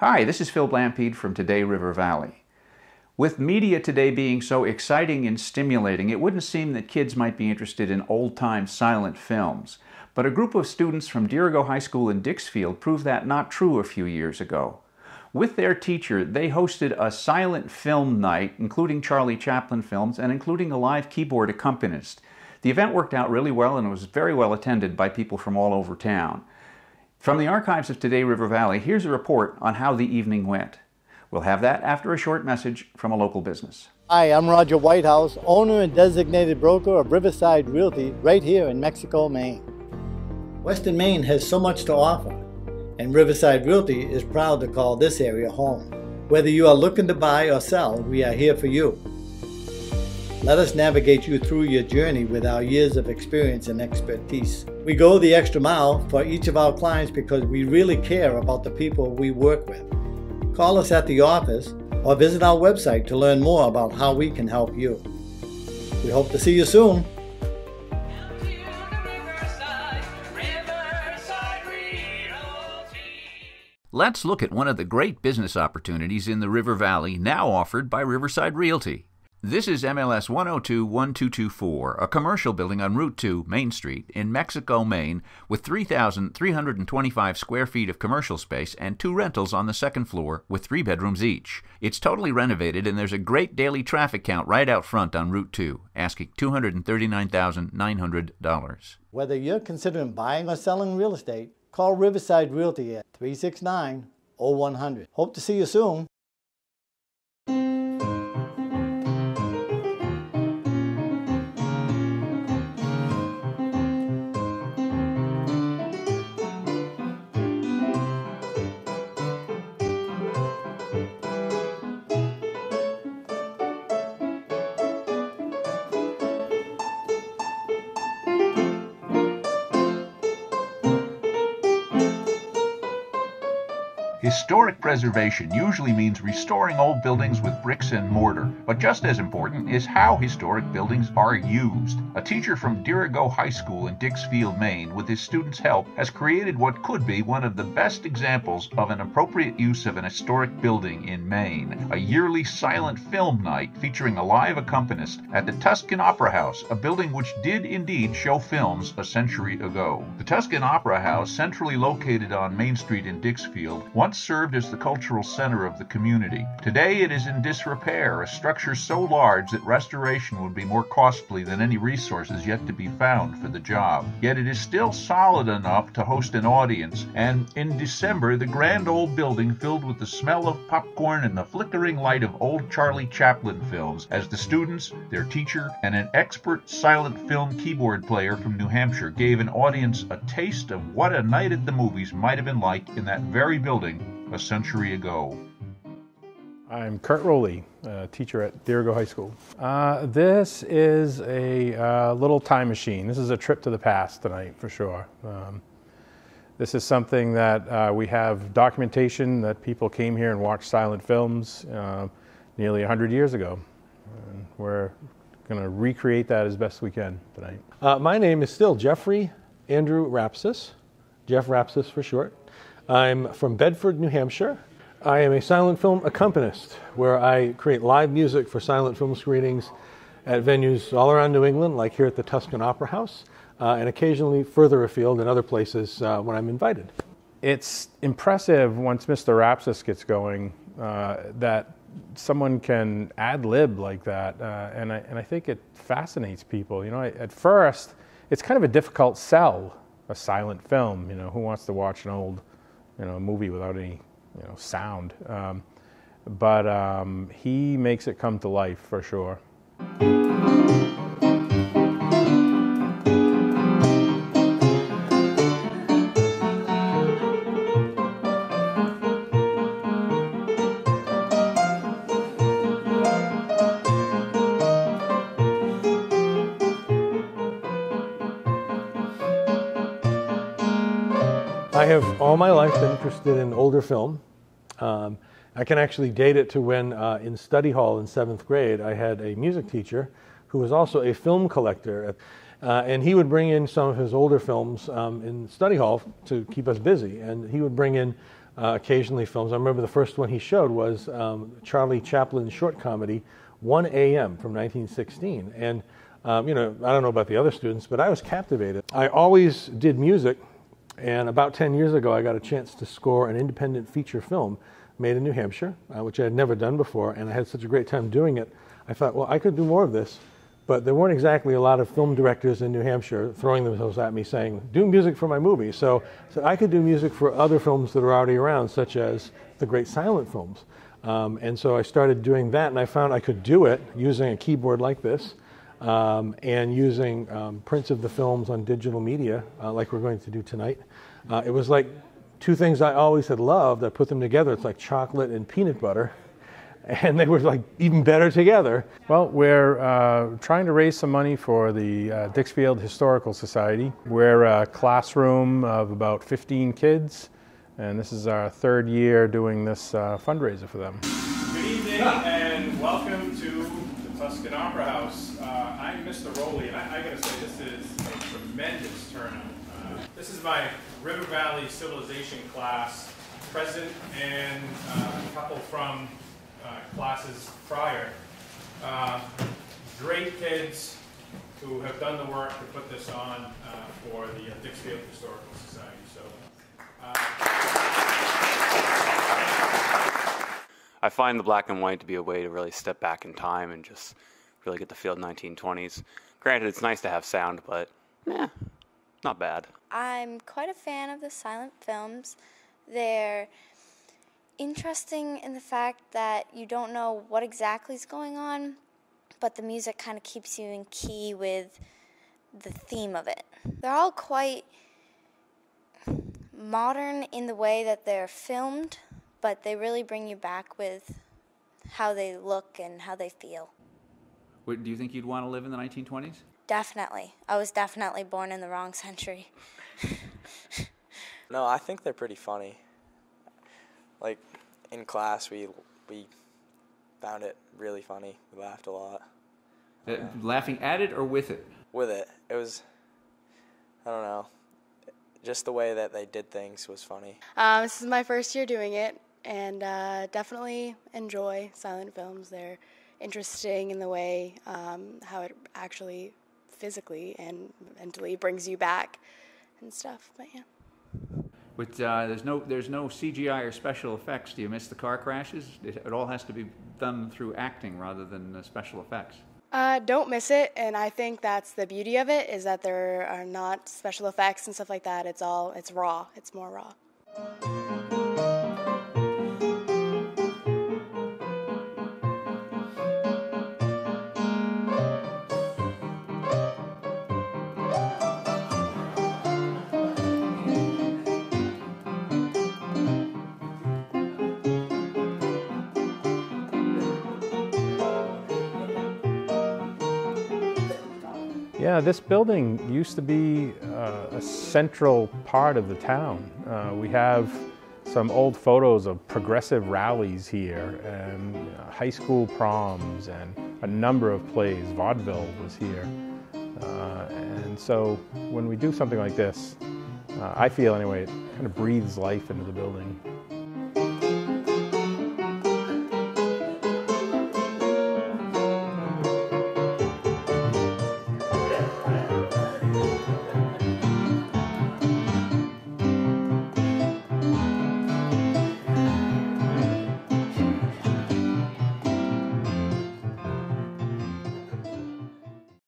Hi, this is Phil Blampied from Today River Valley. With media today being so exciting and stimulating, it wouldn't seem that kids might be interested in old-time silent films. But a group of students from Dirigo High School in Dixfield proved that not true a few years ago. With their teacher, they hosted a silent film night, including Charlie Chaplin films and including a live keyboard accompanist. The event worked out really well and was very well attended by people from all over town. From the archives of Today River Valley, here's a report on how the evening went. We'll have that after a short message from a local business. Hi, I'm Roger Whitehouse, owner and designated broker of Riverside Realty right here in Mexico, Maine. Western Maine has so much to offer, and Riverside Realty is proud to call this area home. Whether you are looking to buy or sell, we are here for you. Let us navigate you through your journey with our years of experience and expertise. We go the extra mile for each of our clients because we really care about the people we work with. Call us at the office or visit our website to learn more about how we can help you. We hope to see you soon. Let's look at one of the great business opportunities in the River Valley now offered by Riverside Realty. This is MLS 1021224, a commercial building on Route 2, Main Street, in Mexico, Maine, with 3,325 square feet of commercial space and two rentals on the second floor with 3 bedrooms each. It's totally renovated and there's a great daily traffic count right out front on Route 2, asking $239,900. Whether you're considering buying or selling real estate, call Riverside Realty at 369-0100. Hope to see you soon. Historic preservation usually means restoring old buildings with bricks and mortar, but just as important is how historic buildings are used. A teacher from Dirigo High School in Dixfield, Maine, with his students' help, has created what could be one of the best examples of an appropriate use of an historic building in Maine, a yearly silent film night featuring a live accompanist at the Tuscan Opera House, a building which did indeed show films a century ago. The Tuscan Opera House, centrally located on Main Street in Dixfield, once served as the cultural center of the community. Today it is in disrepair, a structure so large that restoration would be more costly than any resources yet to be found for the job. Yet it is still solid enough to host an audience, and in December the grand old building filled with the smell of popcorn and the flickering light of old Charlie Chaplin films as the students, their teacher, and an expert silent film keyboard player from New Hampshire gave an audience a taste of what a night at the movies might have been like in that very building a century ago. I'm Kurt Rowley, a teacher at Dirigo High School. This is a little time machine. This is a trip to the past tonight for sure. This is something that we have documentation that people came here and watched silent films nearly 100 years ago. And we're going to recreate that as best we can tonight. My name is still Jeffrey Andrew Rapsis, Jeff Rapsis for short. I'm from Bedford, New Hampshire. I am a silent film accompanist where I create live music for silent film screenings at venues all around New England, like here at the Tuscan Opera House, and occasionally further afield in other places when I'm invited. It's impressive once Mr. Rapsis gets going that someone can ad-lib like that, and I think it fascinates people. You know, at first, it's kind of a difficult sell, a silent film. You know, who wants to watch an old movie without any, sound. But he makes it come to life for sure. I have all my life been interested in older film. I can actually date it to when in study hall in 7th grade I had a music teacher who was also a film collector, and he would bring in some of his older films in study hall to keep us busy, and he would bring in occasionally films. I remember the first one he showed was Charlie Chaplin's short comedy, 1 a.m. from 1916. And, you know, I don't know about the other students, but I was captivated. I always did music, and about 10 years ago I got a chance to score an independent feature film made in New Hampshire, which I had never done before, and I had such a great time doing it. I thought, well, I could do more of this, but there weren't exactly a lot of film directors in New Hampshire throwing themselves at me saying, do music for my movie. So, I could do music for other films that are already around, such as the great silent films. And so I started doing that, and I found I could do it using a keyboard like this, and using prints of the films on digital media, like we're going to do tonight. It was like two things I always had loved. I put them together. It's like chocolate and peanut butter, and they were like even better together. Well, we're trying to raise some money for the Dixfield Historical Society. We're a classroom of about 15 kids, and this is our third year doing this fundraiser for them. Good evening and welcome to the Tuscan Opera House. I'm Mr. Rowley, and I gotta say this is a tremendous turnout. This is my River Valley Civilization class, present, and a couple from classes prior. Great kids who have done the work to put this on for the Dixfield Historical Society. So. I find the black and white to be a way to really step back in time and just really get the feel of the 1920s. Granted, it's nice to have sound, but eh, not bad. I'm quite a fan of the silent films. They're interesting in the fact that you don't know what exactly is going on, but the music kind of keeps you in key with the theme of it. They're all quite modern in the way that they're filmed, but they really bring you back with how they look and how they feel. Wait, do you think you'd want to live in the 1920s? Definitely. I was definitely born in the wrong century. No, I think they're pretty funny. Like, in class, we found it really funny. We laughed a lot. Laughing at it or with it? With it. It was, I don't know, just the way that they did things was funny. This is my first year doing it, and definitely enjoy silent films. They're interesting in the way how it actually physically and mentally brings you back and stuff, but yeah. But there's no CGI or special effects. Do you miss the car crashes? It all has to be done through acting rather than special effects. Don't miss it, and I think that's the beauty of it, is that there are not special effects and stuff like that. It's raw. It's more raw. Yeah, this building used to be a central part of the town. We have some old photos of progressive rallies here, and high school proms, and a number of plays. Vaudeville was here. And so when we do something like this, I feel anyway, it kind of breathes life into the building.